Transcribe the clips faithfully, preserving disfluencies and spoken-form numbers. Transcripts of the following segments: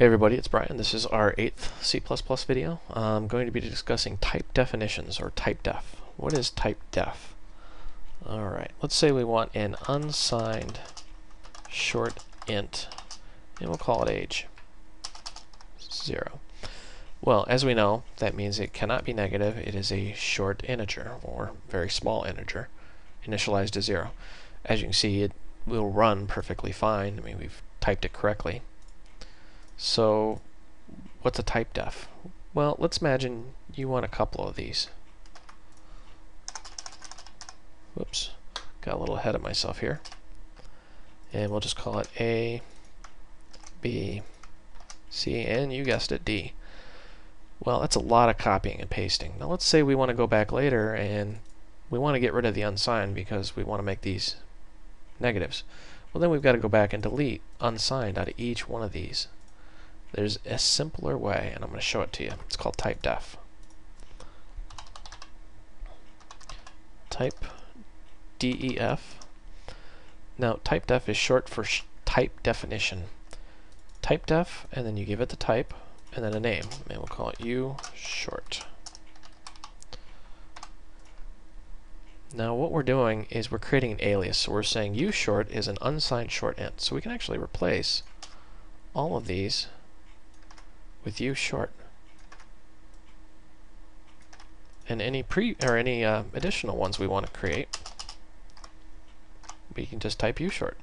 Hey everybody, it's Brian. This is our eighth C plus plus video. I'm going to be discussing type definitions, or typedef. What is typedef? Alright, let's say we want an unsigned short int, and we'll call it age, zero. Well, as we know, that means it cannot be negative. It is a short integer, or very small integer, initialized to zero. As you can see, it will run perfectly fine. I mean, we've typed it correctly. So what's a typedef? Well, let's imagine you want a couple of these. Whoops, got a little ahead of myself here. And we'll just call it A, B, C, and you guessed it, D. Well, that's a lot of copying and pasting. Now let's say we want to go back later and we want to get rid of the unsigned because we want to make these negatives. Well, then we've got to go back and delete unsigned out of each one of these. There's a simpler way, and I'm going to show it to you. It's called typedef. Type D E F. Now, typedef is short for sh type definition. Typedef, and then you give it the type, and then a name. And we'll call it U short. Now, what we're doing is we're creating an alias. So we're saying U short is an unsigned short int. So we can actually replace all of these with U short, and any pre or any uh, additional ones we want to create, we can just type U short.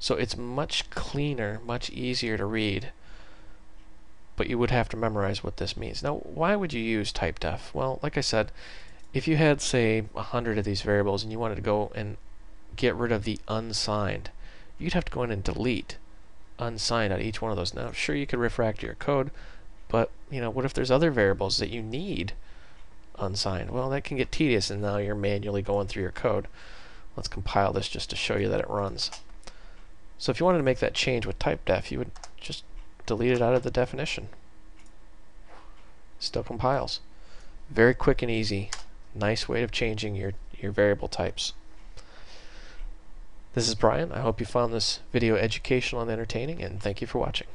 So it's much cleaner, much easier to read, but you would have to memorize what this means. Now, why would you use typedef? Well, like I said, if you had, say, a hundred of these variables and you wanted to go and get rid of the unsigned, you'd have to go in and delete unsigned out of each one of those. Now, sure, you could refactor your code, but you know, what if there's other variables that you need unsigned? Well, that can get tedious, and now you're manually going through your code. Let's compile this just to show you that it runs. So if you wanted to make that change with typedef, you would just delete it out of the definition. Still compiles. Very quick and easy. Nice way of changing your, your variable types. This is Brian. I hope you found this video educational and entertaining, and thank you for watching.